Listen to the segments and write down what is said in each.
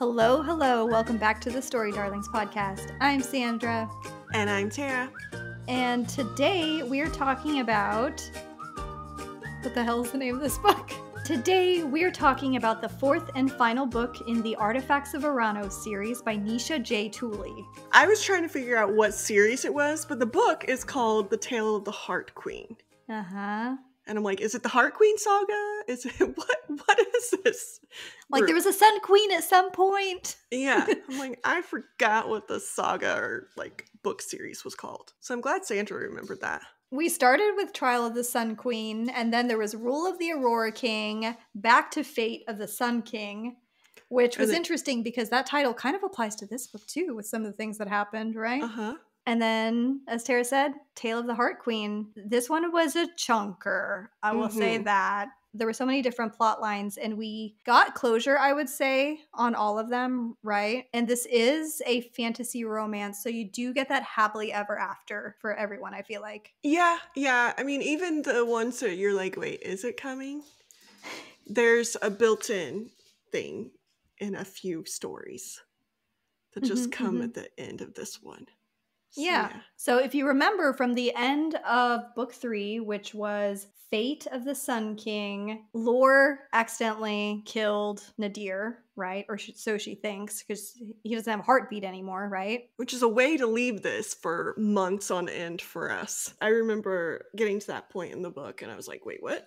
Hello, hello. Welcome back to the Story Darlings podcast. I'm Sandra. And I'm Tara. And today we're talking about... What the hell is the name of this book? Today we're talking about the fourth and final book in the Artefacts of Ouranos series by Nisha J Tuli. I was trying to figure out what series it was, but the book is called The Tale of the Heart Queen. Uh-huh. And I'm like, is it the Heart Queen saga? Is it what is this? Like there was a Sun Queen at some point. Yeah. I'm like, I forgot what the saga or like book series was called. So I'm glad Sandra remembered that. We started with Trial of the Sun Queen, and then there was Rule of the Aurora King, back to Fate of the Sun King, which was interesting because that title kind of applies to this book too with some of the things that happened, right? Uh-huh. And then, as Tara said, Tale of the Heart Queen. This one was a chunker. I will say that. There were so many different plot lines, and we got closure, I would say, on all of them, right? And this is a fantasy romance, so you do get that happily ever after for everyone, I feel like. Yeah, yeah. I mean, even the ones that you're like, wait, is it coming? There's a built-in thing in a few stories that just come at the end of this one. So, yeah. So if you remember from the end of book 3, which was Fate of the Sun King, Lor accidentally killed Nadir, right? Or so she thinks, because he doesn't have a heartbeat anymore, right? Which is a way to leave this for months on end for us. I remember getting to that point in the book and I was like, wait, what?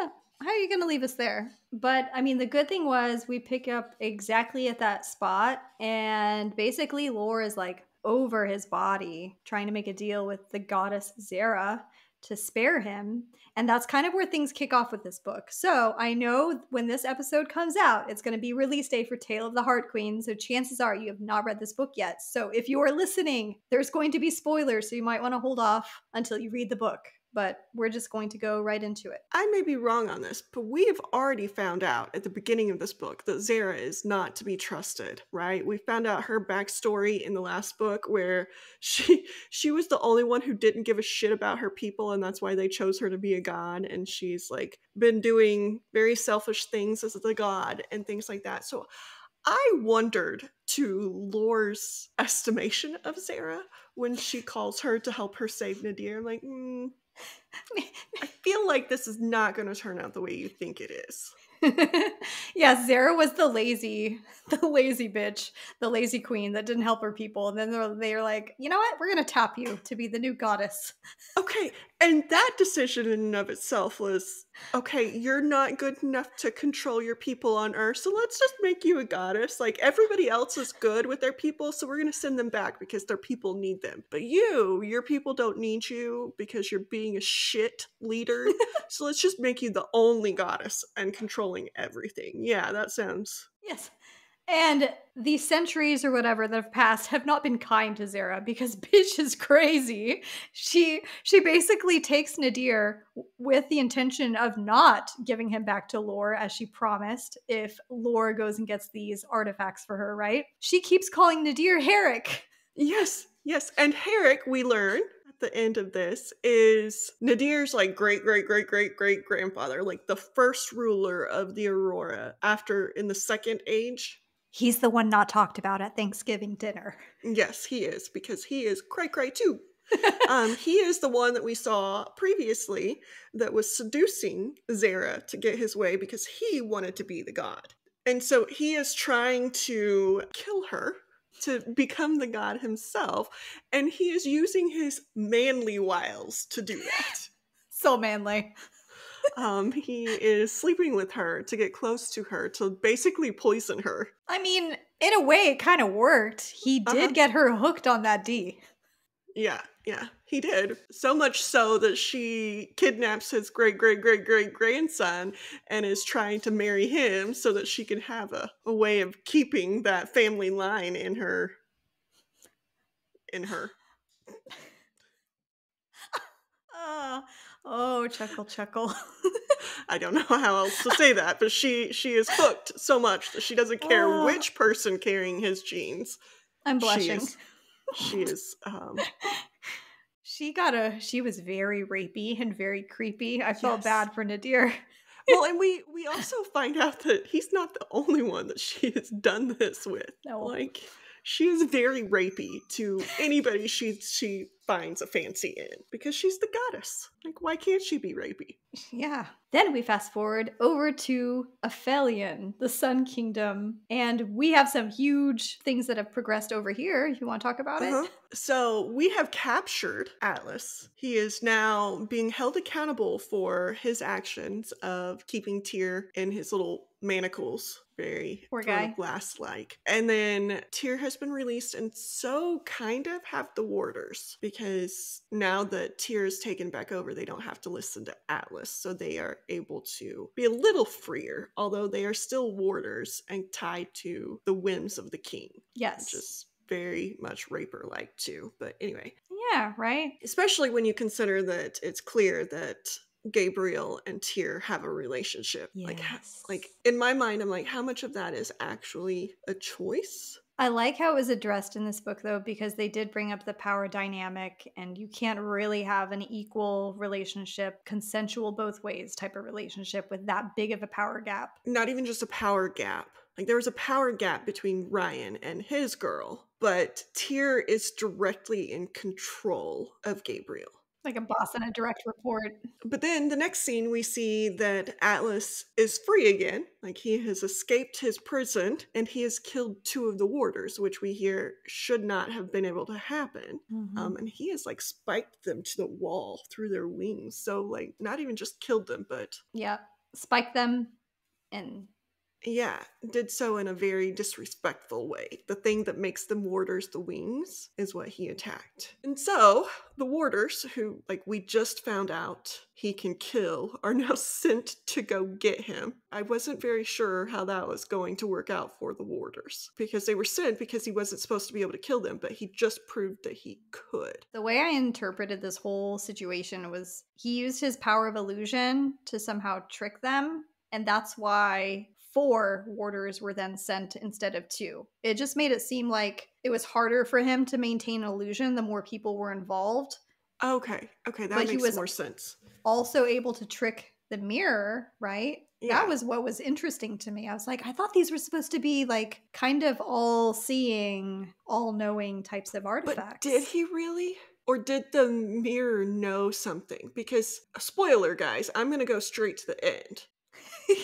Yeah. How are you going to leave us there? But I mean, the good thing was we pick up exactly at that spot, and basically Lor is like, over his body, trying to make a deal with the goddess Zera to spare him. And that's kind of where things kick off with this book. So I know when this episode comes out, it's going to be release day for Tale of the Heart Queen. So chances are you have not read this book yet. So if you are listening, there's going to be spoilers. So you might want to hold off until you read the book. But we're just going to go right into it. I may be wrong on this, but we have already found out at the beginning of this book that Zera is not to be trusted, right? We found out her backstory in the last book where she was the only one who didn't give a shit about her people, and that's why they chose her to be a god, and she's like been doing very selfish things as the god and things like that. So I wondered to Lor's estimation of Zera when she calls her to help her save Nadir. I'm like, I feel like this is not going to turn out the way you think it is. Yeah, Zera was the lazy bitch, the lazy queen that didn't help her people. And then they're like, you know what? We're going to tap you to be the new goddess. Okay. And that decision in and of itself was, okay, you're not good enough to control your people on Earth, so let's just make you a goddess. Like, everybody else is good with their people, so we're going to send them back because their people need them. But your people don't need you because you're being a shit leader. So let's just make you the only goddess and controlling everything. Yeah, that sounds... Yes. And the centuries or whatever that have passed have not been kind to Zera because bitch is crazy. She basically takes Nadir with the intention of not giving him back to Lor as she promised if Lor goes and gets these artifacts for her, right? She keeps calling Nadir Herrick. Yes, yes. And Herrick, we learn at the end of this, is Nadir's like great-great-great-great-great-grandfather, like the first ruler of the Aurora in the Second Age. He's the one not talked about at Thanksgiving dinner. Yes, he is, because he is cray-cray too. He is the one that we saw previously that was seducing Zera to get his way because he wanted to be the god. And so he is trying to kill her to become the god himself, and he is using his manly wiles to do that. So manly. He is sleeping with her to get close to her, to basically poison her. I mean, in a way, it kind of worked. He did get her hooked on that D. Yeah, yeah, he did. So much so that she kidnaps his great-great-great-great-grandson and is trying to marry him so that she can have a way of keeping that family line in her. Oh, chuckle, chuckle. I don't know how else to say that, but she is hooked so much that she doesn't care which person carrying his genes. I'm blushing. She was very rapey and very creepy. I felt bad for Nadir. Well, and we also find out that he's not the only one that she has done this with. No. Like, she is very rapey to anybody she finds a fancy in, because she's the goddess. Like, why can't she be rapey? Yeah. Then we fast forward over to Aphelion, the Sun Kingdom, and we have some huge things that have progressed over here. If you want to talk about it. So we have captured Atlas. He is now being held accountable for his actions of keeping Tyr in his little manacles. Very glass-like. And then Tyr has been released, and so kind of have the warders, because now that Tyr is taken back over, they don't have to listen to Atlas, so they are able to be a little freer, although they are still warders and tied to the whims of the king. Yes. Which is very much raper-like too, but anyway. Yeah, right? Especially when you consider that it's clear that Gabriel and Tyr have a relationship. Yes. Like in my mind, I'm like, how much of that is actually a choice? I like how it was addressed in this book, though, because they did bring up the power dynamic, and you can't really have an equal relationship, consensual both ways type of relationship with that big of a power gap. Not even just a power gap. Like, there was a power gap between Ryan and his girl, but Tyr is directly in control of Gabriel. Like a boss and a direct report. But then the next scene, we see that Atlas is free again. Like, he has escaped his prison, and he has killed two of the warders, which we hear should not have been able to happen. And he has, like, spiked them to the wall through their wings. So, like, not even just killed them, but... yeah, spiked them and... yeah, did so in a very disrespectful way. The thing that makes the warders the wings is what he attacked. And so the warders, who, like, we just found out he can kill, are now sent to go get him. I wasn't very sure how that was going to work out for the warders, because they were sent because he wasn't supposed to be able to kill them, but he just proved that he could. The way I interpreted this whole situation was he used his power of illusion to somehow trick them, and that's why 4 warders were then sent instead of 2. It just made it seem like it was harder for him to maintain illusion the more people were involved. Okay, that makes more sense. Also able to trick the mirror, right? Yeah. That was what was interesting to me. I was like, I thought these were supposed to be, like, kind of all-seeing, all-knowing types of artifacts. But did he really? Or did the mirror know something? Because, spoiler, guys, I'm going to go straight to the end.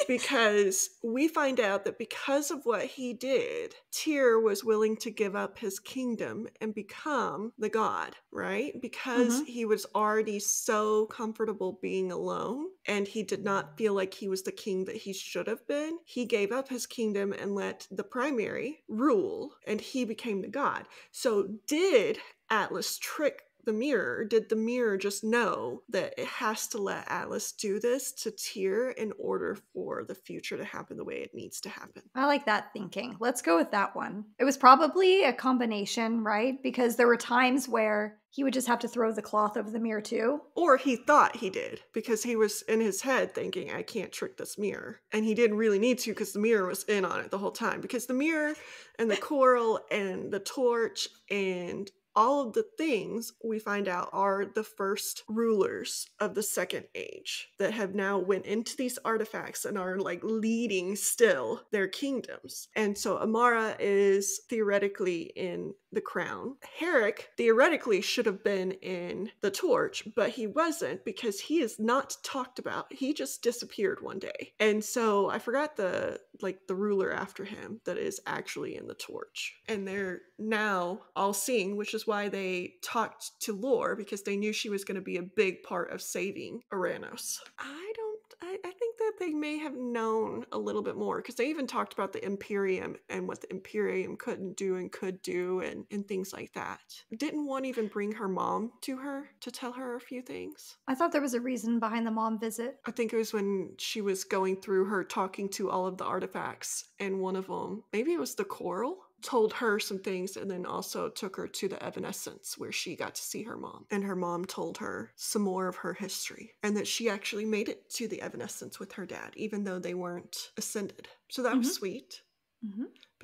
Because we find out that because of what he did, Tyr was willing to give up his kingdom and become the god, right? Because he was already so comfortable being alone, and he did not feel like he was the king that he should have been. He gave up his kingdom and let the primary rule, and he became the god. So did Atlas trick the mirror? Did the mirror just know that it has to let Atlas do this to Tyr in order for the future to happen the way it needs to happen? I like that thinking. Let's go with that one. It was probably a combination, right? Because there were times where he would just have to throw the cloth over the mirror too. Or he thought he did, because he was in his head thinking, I can't trick this mirror. And he didn't really need to, because the mirror was in on it the whole time. Because the mirror and the coral and the torch and all of the things we find out are the first rulers of the Second Age that have now went into these artifacts and are, like, leading still their kingdoms. And so Amara is theoretically in the crown. Herrick theoretically should have been in the torch, but he wasn't, because he is not talked about. He just disappeared one day. And so I forgot the ruler after him that is actually in the torch. And they're now all seeing, which is why they talked to Lor, because they knew she was going to be a big part of saving Ouranos. I think that they may have known a little bit more, because they even talked about the Imperium and what the Imperium couldn't do and could do and things like that. Didn't one even bring her mom to her to tell her a few things? I thought there was a reason behind the mom visit. I think it was when she was going through her talking to all of the artifacts, and one of them, maybe it was the coral, told her some things, and then also took her to the Evanescence, where she got to see her mom. And her mom told her some more of her history, and that she actually made it to the Evanescence with her dad, even though they weren't ascended. So that was sweet.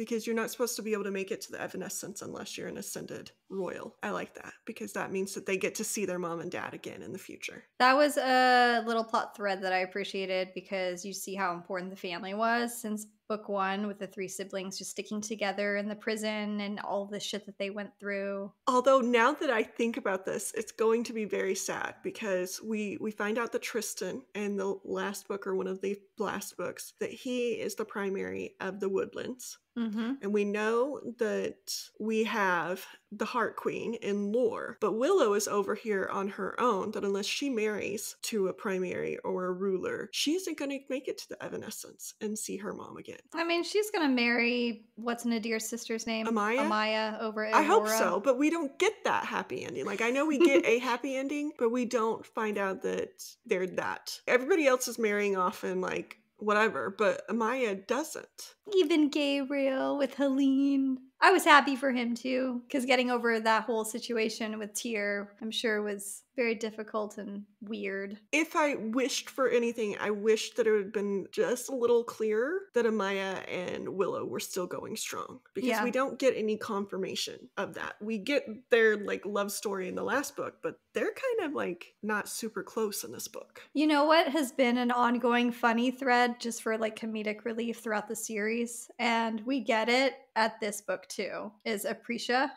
because you're not supposed to be able to make it to the Evanescence unless you're an Ascended Royal. I like that, because that means that they get to see their mom and dad again in the future. That was a little plot thread that I appreciated, because you see how important the family was since book one, with the three siblings just sticking together in the prison and all the shit that they went through. Although now that I think about this, it's going to be very sad, because we find out that Tristan in the last book, or one of the last books, that he is the primary of the Woodlands. Mm-hmm. And we know that we have the Heart Queen in Lor, but Willow is over here on her own, that unless she marries to a primary or a ruler, she isn't going to make it to the Evanescence and see her mom again. I mean, she's going to marry, what's Nadir's sister's name? Amaya? Amaya over at Aurora. I hope so, but we don't get that happy ending. Like, I know we get a happy ending, but we don't find out that they're that. Everybody else is marrying off and, like, whatever, but Amaya doesn't. Even Gabriel with Helene. I was happy for him too, because getting over that whole situation with Tyr, I'm sure, was very difficult and weird. If I wished for anything, I wished that it would have been just a little clearer that Amaya and Willow were still going strong, because we don't get any confirmation of that. We get their, like, love story in the last book, but they're kind of, like, not super close in this book. You know what has been an ongoing funny thread just for, like, comedic relief throughout the series, and we get it at this book too, is Apricia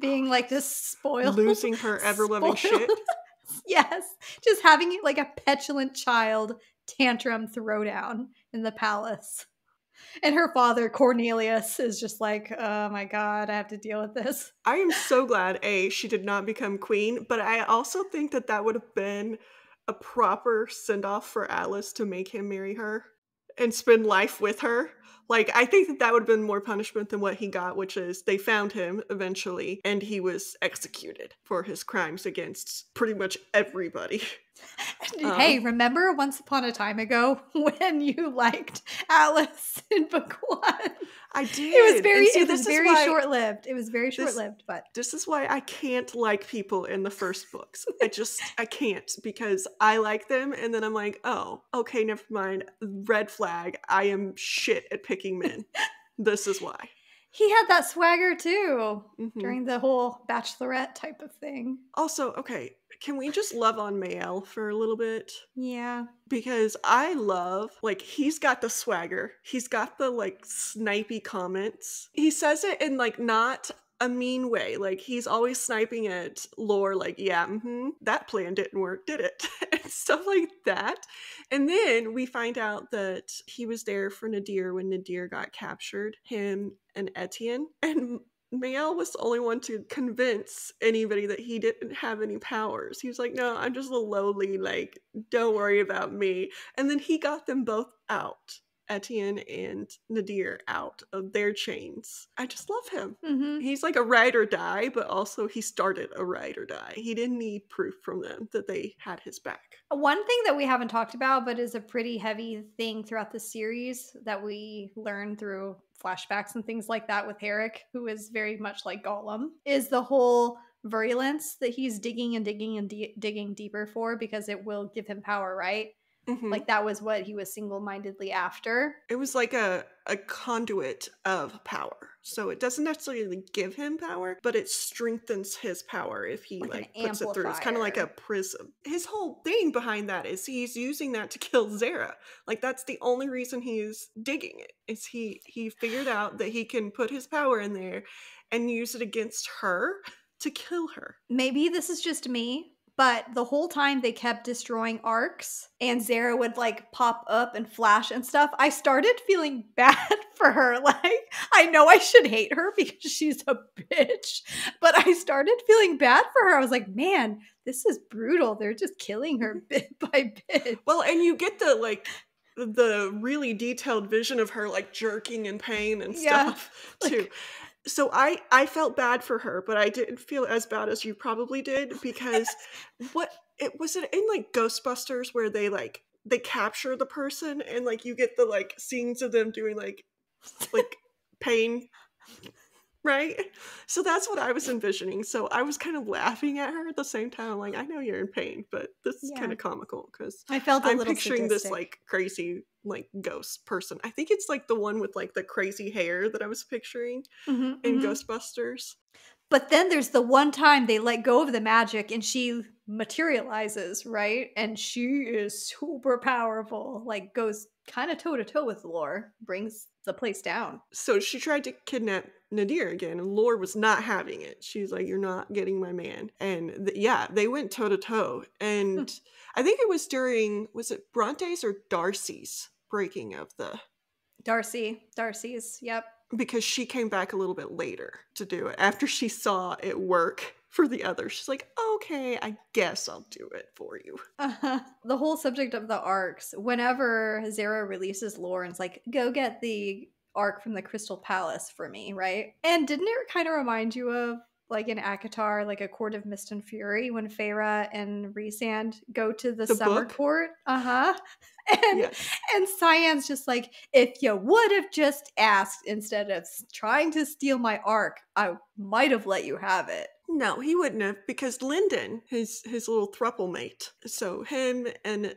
being like this spoiled, losing her ever loving shit. Yes, just having like a petulant child tantrum throwdown in the palace, and her father Cornelius is just like, oh my god, I have to deal with this. I am so glad she did not become queen, but I also think that that would have been a proper send off for Atlas to make him marry her and spend life with her. Like, I think that would have been more punishment than what he got, which is they found him eventually, and he was executed for his crimes against pretty much everybody. Hey, remember once upon a time ago when you liked Alice in book one? I did. It was very, so short-lived. It was very short-lived, but this is why I can't like people in the first books. I can't, because I like them and then I'm like, oh, okay, never mind. Red flag. I am shit at picking men. This is why. He had that swagger too during the whole bachelorette type of thing. Also, okay, can we just love on Mael for a little bit? Yeah. Because I love, like, he's got the swagger. He's got the, like, snipey comments. He says it in, like, not a mean way. Like, he's always sniping at Lor, like, yeah, that plan didn't work, did it? And stuff like that. And then we find out that he was there for Nadir when Nadir got captured, him and Etienne. And Mael was the only one to convince anybody that he didn't have any powers. He was like, no, I'm just a lowly, like, don't worry about me. And then he got them both out, Etienne and Nadir, out of their chains. I just love him. He's like a ride or die, but also he started a ride or die. He didn't need proof from them that they had his back. One thing that we haven't talked about, but is a pretty heavy thing throughout the series that we learn through flashbacks and things like that with Herrick, who is very much like Gollum, is the whole virulence that he's digging deeper for, because it will give him power, right? Like, that was what he was single-mindedly after. It was like a conduit of power. So it doesn't necessarily give him power, but it strengthens his power if he, like puts it through. It's kind of like a prism. His whole thing behind that is he's using that to kill Zera. Like, that's the only reason he's digging it, is he figured out that he can put his power in there and use it against her to kill her. Maybe this is just me, but the whole time they kept destroying arcs and Zera would, like, pop up and flash and stuff, I started feeling bad for her. Like, I know I should hate her because she's a bitch, but I started feeling bad for her. I was like, man, this is brutal. They're just killing her bit by bit. Well, and you get the, like, the really detailed vision of her, like, jerking in pain and stuff too. Like, so I felt bad for her, but I didn't feel as bad as you probably did, because was it in, like, Ghostbusters where they capture the person and, like, you get the, like, scenes of them doing like pain Right? So that's what I was envisioning. So I was kind of laughing at her at the same time. I'm like, I know you're in pain, but this is kind of comical because I'm picturing this like crazy like ghost person. I think it's like the one with like the crazy hair that I was picturing in Ghostbusters. But then there's the one time they let go of the magic and she materializes, right? And she is super powerful, like goes kind of toe-to-toe with Lor, brings the place down. So she tried to kidnap Nadir again, and Lor was not having it. She's like, you're not getting my man. And yeah, they went toe-to-toe. And I think it was during, was it Bronte's or Darcy's breaking of the... Darcy's, yep. Because she came back a little bit later to do it. After she saw it work for the other, she's like, okay, I guess I'll do it for you. The whole subject of the arcs, whenever Zara releases Lor, it's like, go get the arc from the Crystal Palace for me, right? And didn't it kind of remind you of, like in ACOTAR, like A Court of Mist and Fury, when Feyre and Rhysand go to the summer book? Court? And Cyan's just like, if you would have just asked instead of trying to steal my arc, I might have let you have it. No, he wouldn't have, because Lyndon, his little thruple mate, so him and...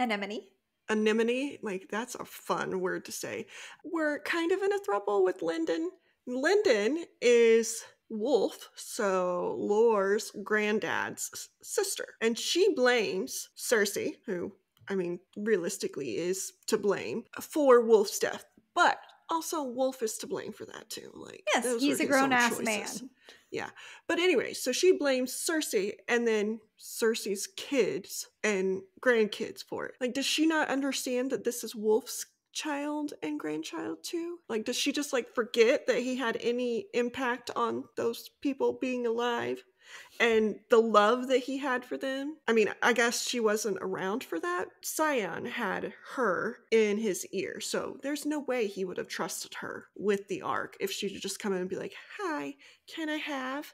Anemone, like that's a fun word to say. We're kind of in a throuple with Lyndon. Lyndon is Wolf, so Lor's granddad's sister. And she blames Cersei, who, I mean, realistically is to blame, for Wolf's death. But also Wolf is to blame for that too. Like, yes, he's a grown-ass man. Yeah. But anyway, so she blames Cersei and then Cersei's kids and grandkids for it. Like, does she not understand that this is Wolf's child and grandchild too? Like, does she just like forget that he had any impact on those people being alive and the love that he had for them? I mean, I guess she wasn't around for that. Scion had her in his ear, so there's no way he would have trusted her with the arc if she'd just come in and be like, hi, can I have...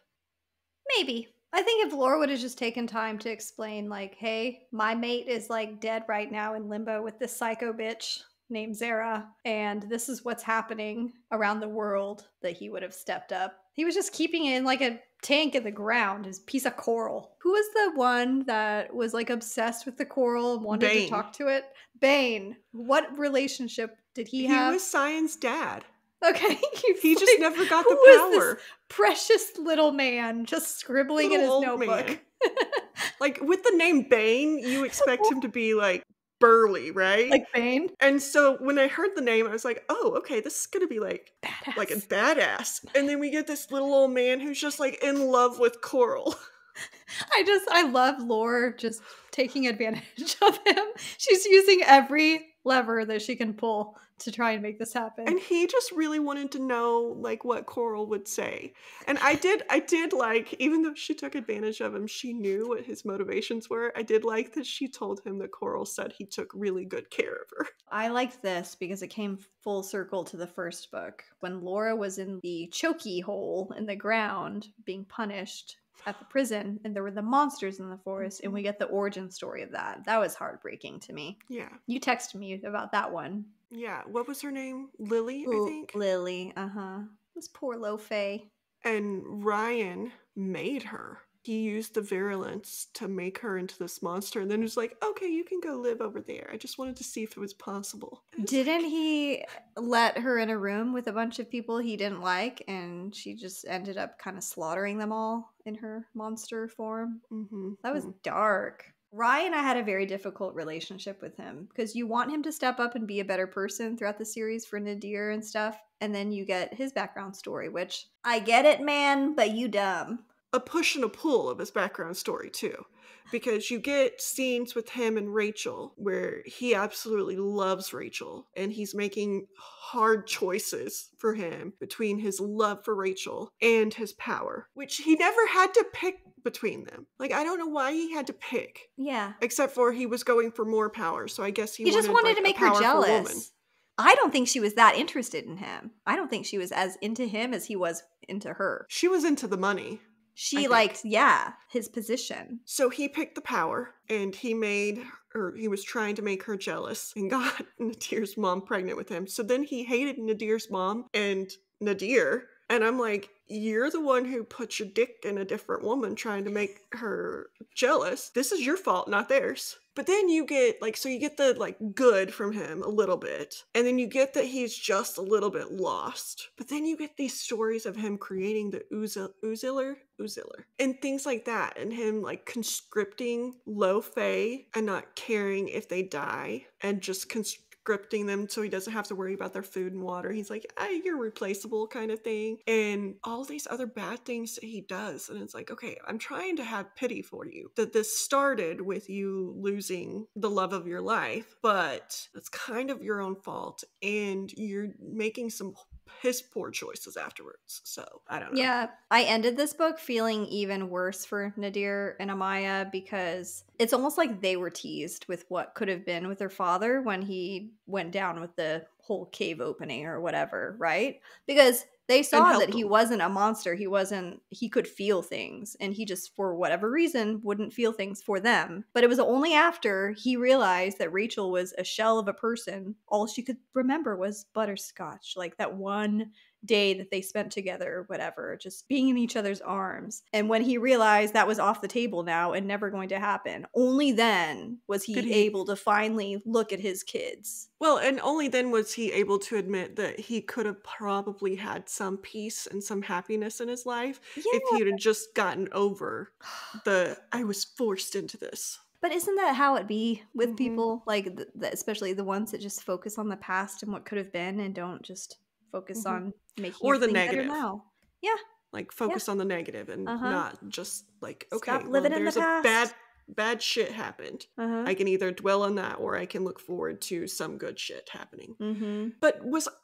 Maybe. I think if Lor would have just taken time to explain, like, hey, my mate is like dead right now in limbo with this psycho bitch named Zara, and this is what's happening around the world, that he would have stepped up. He was just keeping it in like a tank in the ground, his piece of coral. Who was the one that was like obsessed with the coral and wanted to talk to it? Bane. What relationship did he have? He was Cyan's dad. Okay. He just never got the power. This precious little man just scribbling little in his notebook. Like, with the name Bane, you expect him to be like burly, right? Like Bane. And so when I heard the name, I was like, oh, okay, this is gonna be like badass. Like a badass. And then we get this little old man who's just like in love with coral. I love Lor just taking advantage of him. She's using every lever that she can pull to try and make this happen. And he just really wanted to know like what coral would say. And I did like, even though she took advantage of him, she knew what his motivations were. I did like that she told him that Coral said he took really good care of her. I liked this because it came full circle to the first book when Laura was in the choky hole in the ground being punished at the prison, and there were the monsters in the forest, and we get the origin story of that. That was heartbreaking to me. Yeah. You texted me about that one. Yeah. What was her name? Lily, I think? Lily, This poor Lo-Fei. And Ryan made her. He used the virulence to make her into this monster, and then was like, okay, you can go live over there. I just wanted to see if it was possible. Didn't he let her in a room with a bunch of people he didn't like, and she just ended up kind of slaughtering them all in her monster form? That was dark. Ryan, I had a very difficult relationship with him because you want him to step up and be a better person throughout the series for Nadir and stuff, and then you get his background story, which, I get it, man, but you dumb. A push and a pull of his background story too, because you get scenes with him and Rachel where he absolutely loves Rachel and he's making hard choices for him between his love for Rachel and his power, which he never had to pick between them. Like, I don't know why he had to pick. Yeah. Except for he was going for more power, so I guess he just wanted like, to make her jealous. Woman. I don't think she was that interested in him. I don't think she was as into him as he was into her. She was into the money. She liked, his position. So he picked the power, and he was trying to make her jealous and got Nadir's mom pregnant with him. So then he hated Nadir's mom and Nadir And I'm like, you're the one who put your dick in a different woman trying to make her jealous. This is your fault, not theirs. But then you get, like, so you get the, like, good from him a little bit. And then you get that he's just a little bit lost. But then you get these stories of him creating the Uziller, and things like that. And him, like, conscripting low fae and not caring if they die and just conscripting them so he doesn't have to worry about their food and water. He's like, ah, you're replaceable kind of thing. And all these other bad things that he does. And it's like, okay, I'm trying to have pity for you. That this started with you losing the love of your life, but it's kind of your own fault. And you're making some piss poor choices afterwards. So I don't know. Yeah. I ended this book feeling even worse for Nadir and Amaya because it's almost like they were teased with what could have been with their father when he went down with the whole cave opening or whatever, right? Because they saw that he wasn't a monster. He wasn't, he could feel things. And he just, for whatever reason, wouldn't feel things for them. But it was only after he realized that Rachel was a shell of a person. All she could remember was butterscotch. Like that one day that they spent together or whatever, just being in each other's arms. And when he realized that was off the table now and never going to happen, only then was he able to finally look at his kids. Well, and only then was he able to admit that he could have probably had some peace and some happiness in his life if he had just gotten over the, I was forced into this. But isn't that how it be with people? Like, especially the ones that just focus on the past and what could have been and don't just focus on making or the negative now. Yeah, like focus on the negative and not just like, okay, stop living in the past. Bad shit happened. I can either dwell on that or I can look forward to some good shit happening. But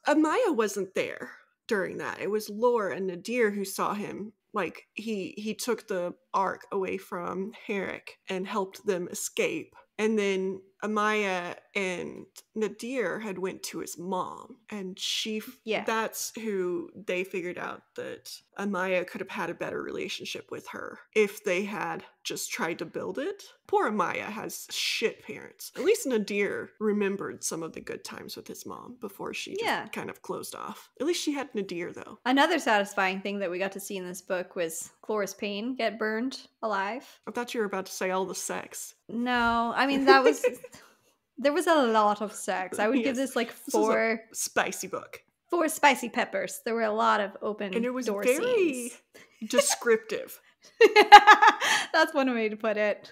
Amaya wasn't there during that. It was Lor and Nadir who saw him. Like he took the ark away from Herrick and helped them escape. And then Amaya and Nadir had went to his mom, and she, that's who they figured out that Amaya could have had a better relationship with her if they had just tried to build it. Poor Amaya has shit parents. At least Nadir remembered some of the good times with his mom before she just kind of closed off. At least she had Nadir, though. Another satisfying thing that we got to see in this book was Cloris Payne get burned alive. I thought you were about to say all the sex. No, I mean, that was... There was a lot of sex. I would give this like 4... This is a spicy book. 4 spicy peppers. There were a lot of open door scenes. And it was very descriptive. That's one way to put it.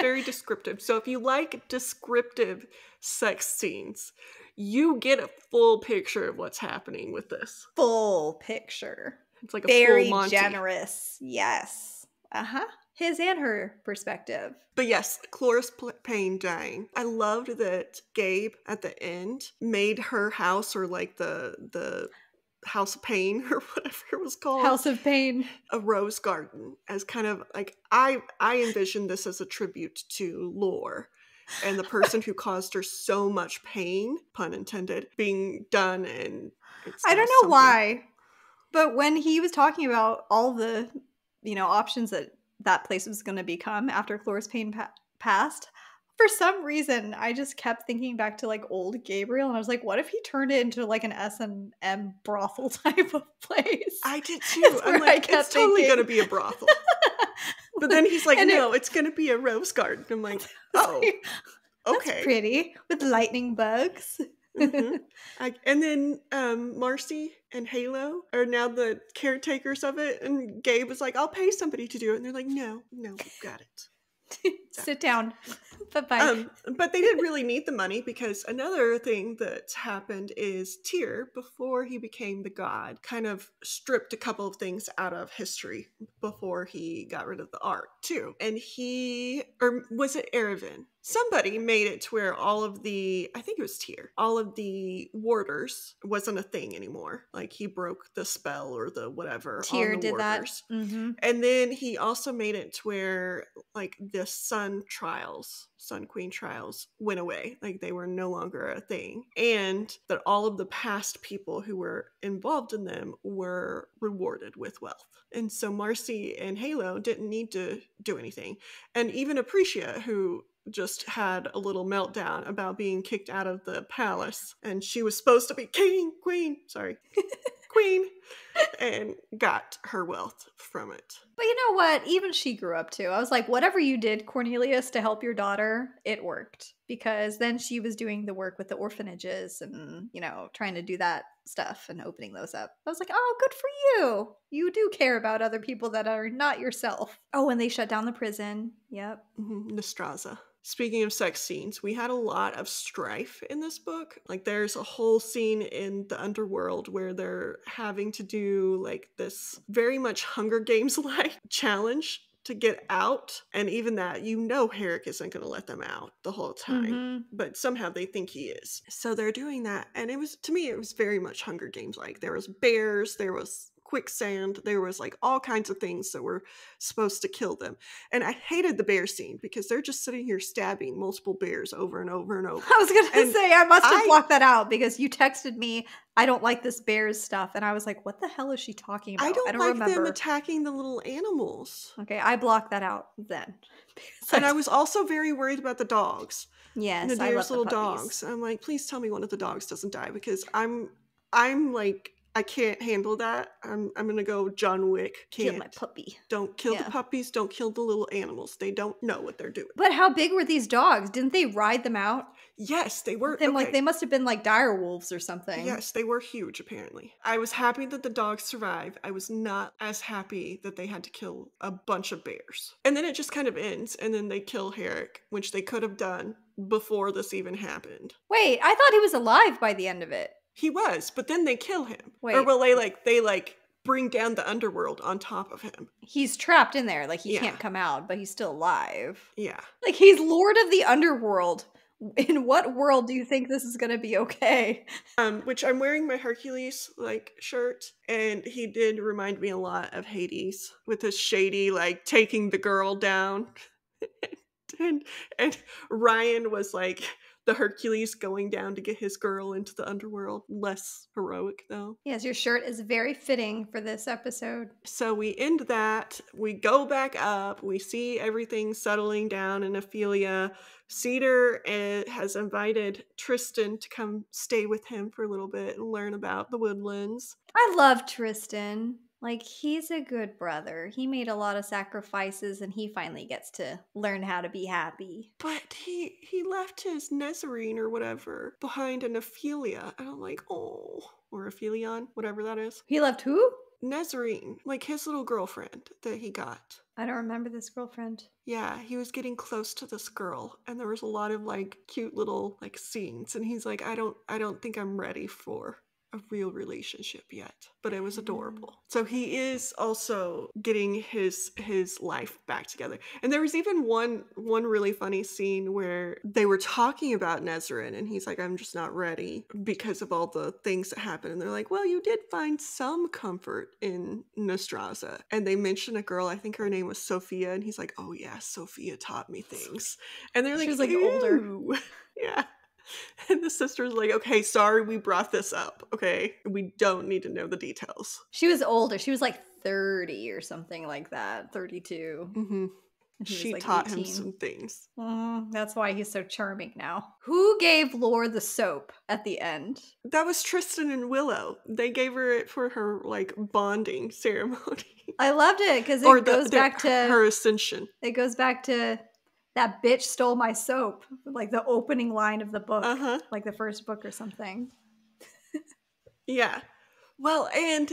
Very descriptive. So if you like descriptive sex scenes, you get a full picture of what's happening with this. Full picture. It's like a very full Monty. Very generous. Yes. Uh-huh. His and her perspective. But yes, Cloris Payne dying. I loved that Gabe at the end made her house, or like the House of Pain or whatever it was called. House of Pain. A rose garden, as kind of like, I envisioned this as a tribute to Lor and the person who caused her so much pain, pun intended, being done. And it's I don't know why, but when he was talking about all the, you know, options that place was going to become after Cloris Payne passed. For some reason, I just kept thinking back to like old Gabriel, and I was like, what if he turned it into like an S&M brothel type of place? I did too. I'm like, it's totally going to be a brothel. But then he's like, no, it's going to be a rose garden. I'm like, oh, okay. That's pretty, with lightning bugs. And then Marcy and Halo are now the caretakers of it, and Gabe was like, I'll pay somebody to do it, and they're like, no, got it. Sit down. Bye-bye. But they didn't really need the money, because another thing that's happened is Tyr, before he became the god, kind of stripped a couple of things out of history before he got rid of the ark too. And he, or was it Erevin? Somebody made it to where all of the, I think it was Tyr, all of the warders wasn't a thing anymore. Like he broke the spell or the whatever. Tyr did warders. That. And then he also made it to where like the Sun Queen trials went away. Like they were no longer a thing. And that all of the past people who were involved in them were rewarded with wealth. And so Marcy and Halo didn't need to do anything. And even Apricia, who just had a little meltdown about being kicked out of the palace, and she was supposed to be queen queen, and got her wealth from it. But you know what? Even she grew up too. I was like, whatever you did, Cornelius, to help your daughter, it worked. Because then she was doing the work with the orphanages and, you know, trying to do that stuff and opening those up. I was like, oh, good for you. You do care about other people that are not yourself. Oh, and they shut down the prison. Yep. Nestraza. Speaking of sex scenes, we had a lot of strife in this book. Like, there's a whole scene in the underworld where they're having to do, like, this very much Hunger Games-like challenge to get out. And even that, you know, Herrick isn't going to let them out the whole time. But somehow they think he is. So they're doing that. And it was, to me, it was very much Hunger Games-like. There was bears, there was quicksand, there was like all kinds of things that were supposed to kill them. And I hated the bear scene because they're just sitting here stabbing multiple bears over and over and over. I was gonna say, I must have blocked that out because you texted me, I don't like this bears stuff, and I was like, what the hell is she talking about? I don't like remember them attacking the little animals. Okay, I blocked that out then. And I was also very worried about the dogs. Yes, Nadir's I love little the dogs. I'm like, please tell me one of the dogs doesn't die because I'm like, I can't handle that. I'm going to go John Wick. Can't. Kill my puppy. Don't kill the puppies. Don't kill the little animals. They don't know what they're doing. But how big were these dogs? Didn't they ride them out? Yes, they were. Like, they must have been like dire wolves or something. Yes, they were huge, apparently. I was happy that the dogs survived. I was not as happy that they had to kill a bunch of bears. And then it just kind of ends. And then they kill Herrick, which they could have done before this even happened. Wait, I thought he was alive by the end of it. He was, but then they kill him. Wait. Or well, they bring down the underworld on top of him. He's trapped in there. Like, he can't come out, but he's still alive. Yeah. Like, he's Lord of the Underworld. In what world do you think this is going to be okay? Which I'm wearing my Hercules, like, shirt. And he did remind me a lot of Hades with his shady, like, taking the girl down. and Ryan was like the Hercules going down to get his girl into the underworld. Less heroic, though. Yes, your shirt is very fitting for this episode. So we end that. We go back up. We see everything settling down in Ophelia. Cedar has invited Tristan to come stay with him for a little bit and learn about the woodlands. I love Tristan. Like, he's a good brother. He made a lot of sacrifices, and he finally gets to learn how to be happy. But he left his Nezarene or whatever behind in Ophelia. And I'm like, oh. Or Ophelion, whatever that is. He left who? Nezarene. Like, his little girlfriend that he got. I don't remember this girlfriend. Yeah, he was getting close to this girl, and there was a lot of, like, cute little, like, scenes. And he's like, I don't think I'm ready for a real relationship yet, but it was adorable. So he is also getting his life back together. And there was even one really funny scene where they were talking about Nezarene, and he's like, I'm just not ready because of all the things that happened. And they're like, well, you did find some comfort in Nestraza. And they mentioned a girl, I think her name was Sophia, and he's like, oh yeah, Sophia taught me things. And they're like, she was like older. Yeah. And the sister's like, okay, sorry we brought this up, okay? We don't need to know the details. She was older. She was like 30 or something like that, 32. She like taught 18. Him some things. That's why he's so charming now. Who gave Lor the soap at the end? That was Tristan and Willow. They gave her it for her, like, bonding ceremony. I loved it because it goes back to her ascension. It goes back to... that bitch stole my soap, like the opening line of the book, like the first book or something. Yeah. Well, and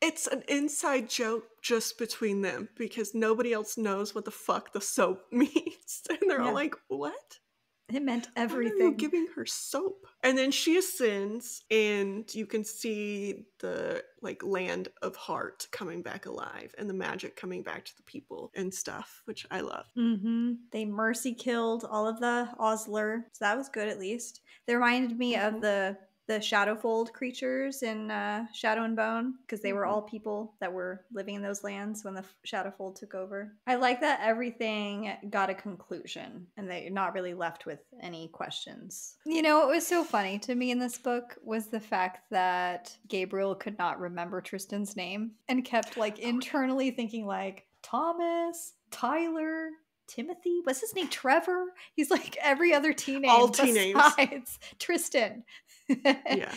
it's an inside joke just between them because nobody else knows what the fuck the soap means. And they're all like, what? It meant everything. Why are you giving her soap? And then she ascends, and you can see the, like, land of heart coming back alive and the magic coming back to the people and stuff, which I love. They mercy killed all of the Osler, so that was good at least. They reminded me of the Shadowfold creatures in Shadow and Bone, because they were all people that were living in those lands when the Shadowfold took over. I like that everything got a conclusion and they're not really left with any questions. You know, what was so funny to me in this book was the fact that Gabriel could not remember Tristan's name and kept, like, internally thinking, like, Thomas, Tyler, Timothy? What's his name? Trevor? He's like every other teenager besides Tristan. Yeah.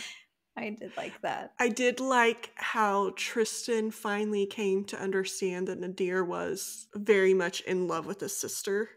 I did like that. I did like how Tristan finally came to understand that Nadir was very much in love with his sister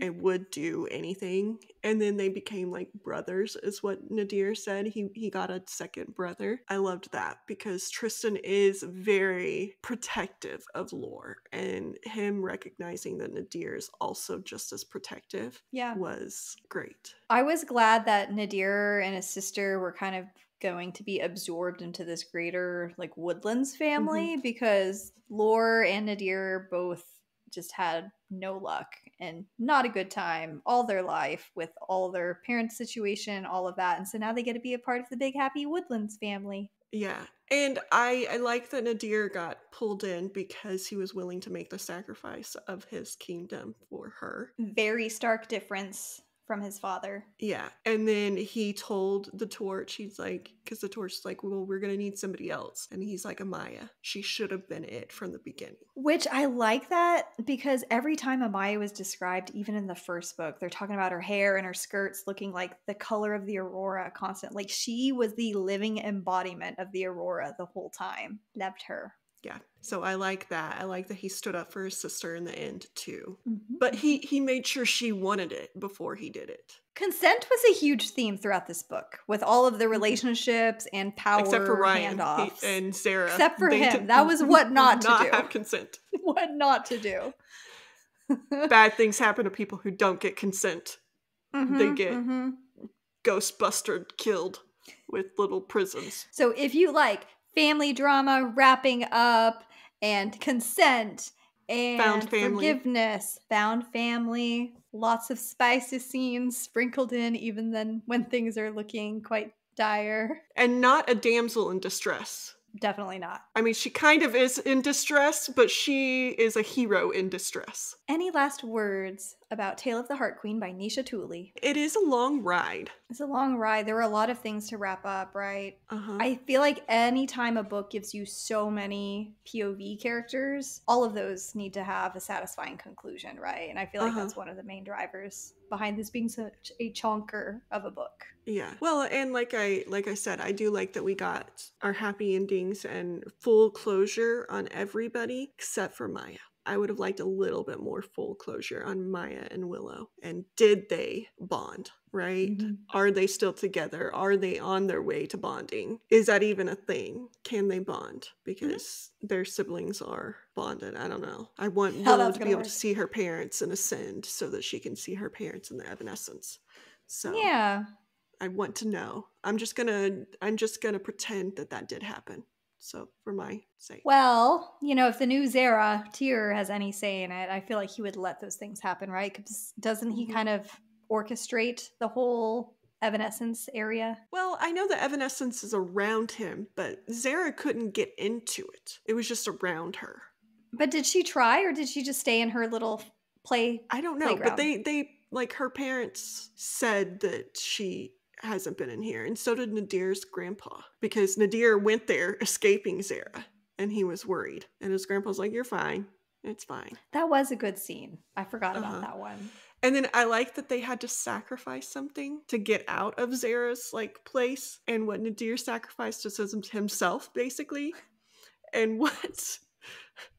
and would do anything. And then they became like brothers, is what Nadir said. He got a second brother. I loved that because Tristan is very protective of Lor, and him recognizing that Nadir is also just as protective was great. I was glad that Nadir and his sister were kind of going to be absorbed into this greater like Woodlands family because Lor and Nadir both just had no luck and not a good time all their life with all their parents' situation, all of that. And so now they get to be a part of the big happy Woodlands family. Yeah. And I like that Nadir got pulled in because he was willing to make the sacrifice of his kingdom for her. Very stark difference from his father. Yeah. And then he told the Torch, he's like, because the Torch is like, well, we're going to need somebody else. And he's like, Amaya. She should have been it from the beginning. Which I like that because every time Amaya was described, even in the first book, they're talking about her hair and her skirts looking like the color of the Aurora constant. Like she was the living embodiment of the Aurora the whole time. Loved her. Yeah. So I like that. I like that he stood up for his sister in the end too. But he made sure she wanted it before he did it. Consent was a huge theme throughout this book with all of the relationships and power except for Ryan handoffs. And Sarah. Except for him. That was what not to do. Not have consent. What not to do. Bad things happen to people who don't get consent. They get Ghostbustered, killed with little prisms. So if you like family drama wrapping up and consent and found family. Forgiveness, found family, lots of spicy scenes sprinkled in even then when things are looking quite dire. And not a damsel in distress. Definitely not. I mean, she kind of is in distress, but she is a hero in distress. Any last words about Tale of the Heart Queen by Nisha Tuli? It is a long ride. It's a long ride. There were a lot of things to wrap up, right? I feel like any time a book gives you so many POV characters, all of those need to have a satisfying conclusion, right? And I feel like that's one of the main drivers behind this being such a chonker of a book. Yeah. Well, and like I said, I do like that we got our happy endings and full closure on everybody except for Maya. I would have liked a little bit more full closure on Maya and Willow. And did they bond, right? Are they still together? Are they on their way to bonding? Is that even a thing? Can they bond? Because their siblings are bonded. I don't know. I want Willow to be able to see her parents and Ascend so that she can see her parents in the Evanescence. So yeah, I want to know. I'm just gonna pretend that that did happen. So for my sake. Well, you know, if the new Zera, Tyr, has any say in it, I feel like he would let those things happen, right? Because doesn't he kind of orchestrate the whole Evanescence area? Well, I know the Evanescence is around him, but Zera couldn't get into it. It was just around her. But did she try, or did she just stay in her little playground? I don't know, but they like, her parents said that she hasn't been in here, and so did Nadir's grandpa, because Nadir went there escaping Zera and he was worried, and his grandpa's like, you're fine, it's fine. That was a good scene. I forgot about that one. And then I like that they had to sacrifice something to get out of Zera's like place, and what Nadir sacrificed is himself basically, and what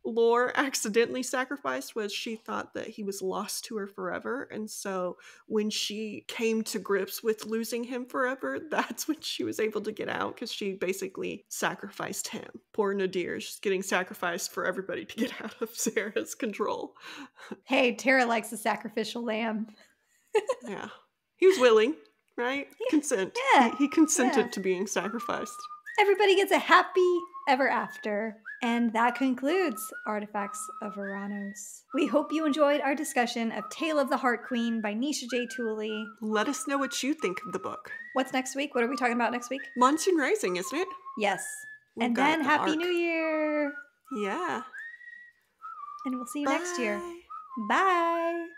Lor accidentally sacrificed was she thought that he was lost to her forever, and so when she came to grips with losing him forever, that's when she was able to get out, because she basically sacrificed him. Poor Nadir, she's getting sacrificed for everybody to get out of Zera's control. Hey, Tara likes the sacrificial lamb. Yeah, he was willing, right? Consent. Yeah. He consented to being sacrificed. Everybody gets a happy ever after. And that concludes Artefacts of Ouranos. We hope you enjoyed our discussion of Tale of the Heart Queen by Nisha J Tuli. Let us know what you think of the book. What's next week? What are we talking about next week? Monsoon Rising, isn't it? Yes. We've and then Happy New Year. Yeah. And we'll see you next year. Bye.